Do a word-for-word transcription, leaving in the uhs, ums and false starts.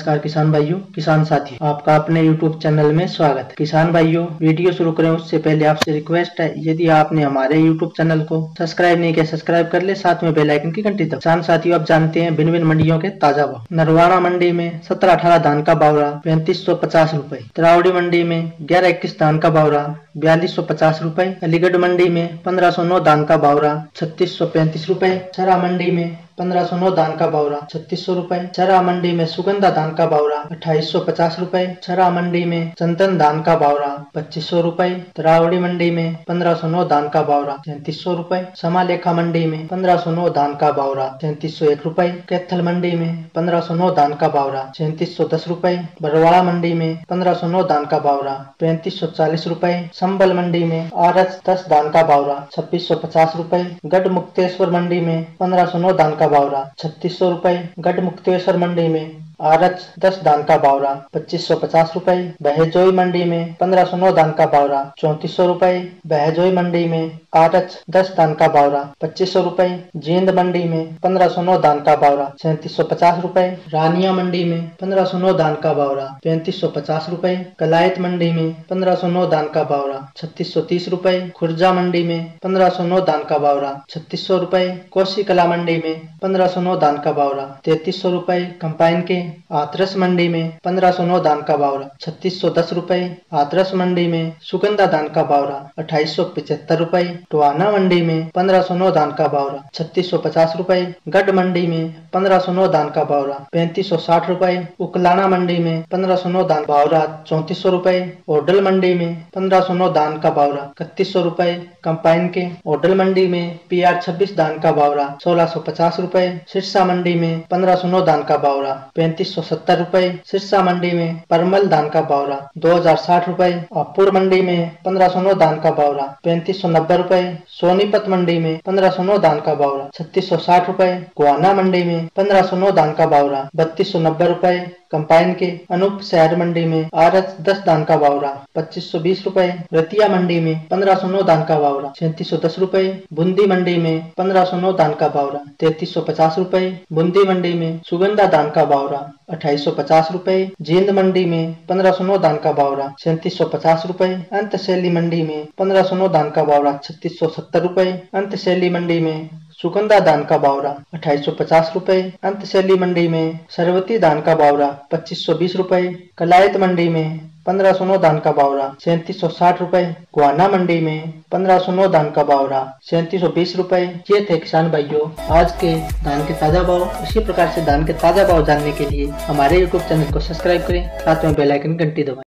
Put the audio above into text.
नमस्कार किसान भाइयों, किसान साथी, आपका अपने यूट्यूब चैनल में स्वागत है। किसान भाइयों, वीडियो शुरू करें उससे पहले आपसे रिक्वेस्ट है, यदि आपने हमारे यूट्यूब चैनल को सब्सक्राइब नहीं किया सब्सक्राइब कर ले, साथ में बेल आइकन की घंटी दबाएं। किसान साथियों, आप जानते हैं भिन्न भिन्न मंडियों के ताजा भाव। नरवाड़ा मंडी में सत्रह अठारह धान का भाव रहा पैंतीस सौ पचास रूपए, तरावड़ी मंडी में ग्यारह इक्कीस धान का भाव रहा बयालीस सौ पचास रूपए, अलीगढ़ मंडी में पंद्रह सौ नौ धान का भाव रहा छत्तीस सौ पैंतीस रूपए, छरा मंडी में पंद्रह सौ नौ धान का भाव रहा छत्तीस सौ रूपए, छरा मंडी में सुगंधा धान का भाव रहा अट्ठाईस सौ पचास रूपए, छरा मंडी में चंदन धान का भाव रहा पच्चीस सौ रूपए, तरावड़ी मंडी में पंद्रह सौ नौ धान का भाव रहा तैतीस सौ रूपए, समालेखा मंडी में पंद्रह सौ नौ धान का भाव रहा तैतीस सौ एक रूपए, कैथल मंडी में पंद्रह सौ नौ धान का भाव रहा सैंतीस सौ दस रूपए, बरवाड़ा मंडी में पंद्रह सौ नौ धान का भाव रहा पैंतीस सौ चालीस रूपए, संबल मंडी में आरस दस धान का भाव रहा छब्बीस सौ पचास रूपए, गढ़ मुक्तेश्वर मंडी में पंद्रह सौ नौ धान का भाव रहा छत्तीस सौ रूपए, गढ़ मुक्तेश्वर मंडी में आरच दस धान का भाव रहा पच्चीस सौ पचास रूपए, बहजोई मंडी में पंद्रह सौ नौ धान का भाव रहा चौतीस सौ रूपए, बहजोई मंडी में आरच दस धान का भाव रहा पच्चीस सौ रूपए, जींद मंडी में पंद्रह सौ नौ धान का भाव रहा सैंतीस सौ पचास रूपए, रानिया मंडी में पंद्रह सौ नौ धान का भाव रहा पैंतीस सौ पचास रूपए, कलायत मंडी में पंद्रह सौ नौ धान का भाव रहा छत्तीस सौ तीस रूपए, खुर्जा मंडी में पंद्रह सौ नौ धान का भाव रहा छत्तीस सौ रूपए, कोसी कला मंडी में पंद्रह सौ नौ धान का भाव रहा तैतीस सौ रूपए, कंपाइन के आथरस मंडी में पंद्रह सौ नौ धान का भाव रहा छत्तीस सौ दस रूपए, आथरस मंडी में सुगंधा धान का भाव रहा अट्ठाईस सौ पिछहत्तर रूपए, टोहाना मंडी में पंद्रह सौ नौ धान का भाव रहा छत्तीस सौ पचास रूपए, गढ़ मंडी में पंद्रह सौ नौ धान का भाव रहा पैंतीस सौ साठ रूपए, उकलाना मंडी में पंद्रह सौ नौ धान भाव रहा चौतीस सौ रूपए, ओडल मंडी में पंद्रह सौ नौ धान का भाव रहा इकतीस सौ रूपए, कंपाइन के ओडल मंडी में पी आर छब्बीस धान का भाव रहा सोलह सौ पचास रूपए, सिरसा मंडी में पंद्रह सौ नौ धान का भाव रहा पैंतीस सौ सत्तर रूपए, सिरसा मंडी में परमल धान का भाव रहा दो हजार साठ रूपए, अपुर मंडी में पंद्रह सौ नौ धान का भाव रहा पैंतीस सौ नब्बे रूपए, सोनीपत मंडी में पंद्रह सौ नौ धान का भाव रहा छत्तीस सौ साठ रूपए, गोहाना मंडी में पंद्रह सौ नौ धान का भाव रहा बत्तीस सौ नब्बे रूपए, कंपाइन के अनूप शहर मंडी में आरस दस धान का भाव रहा पच्चीस सौ बीस रूपए, रतिया मंडी में पंद्रह सौ नौ धान का भाव रहा सैंतीस सौ दस रूपए, बूंदी मंडी में पंद्रह सौ नौ धान का भाव रहा तैतीस सौ पचास रूपए, बूंदी मंडी में सुगंधा धान का भाव रहा अट्ठाईस सौ पचास रूपए, जींद मंडी में पंद्रह सौ नौ धान का भाव रहा सैंतीस सौ पचास रूपए, अंतशैली मंडी में पंद्रह सौ नौ धान का भाव रहा छत्तीस सौ सत्तर रूपए, अंतशैली मंडी में सुगंधा धान का भाव रहा अट्ठाईस सौ पचास रूपए, अंतशैली मंडी में सरवती धान का भाव रहा पच्चीस सौ बीस रूपए, कलायत मंडी में पंद्रह सौ नौ धान का भाव रहा सैंतीस सौ साठ रूपए, गोहाना मंडी में पंद्रह सौ नौ धान का भाव रहा सैंतीस सौ बीस रूपए। ये थे किसान भाइयों आज के धान के ताजा भाव। इसी प्रकार से धान के ताजा भाव जानने के लिए हमारे यूट्यूब चैनल को सब्सक्राइब करें, साथ में बेल आइकन घंटी दबाएं।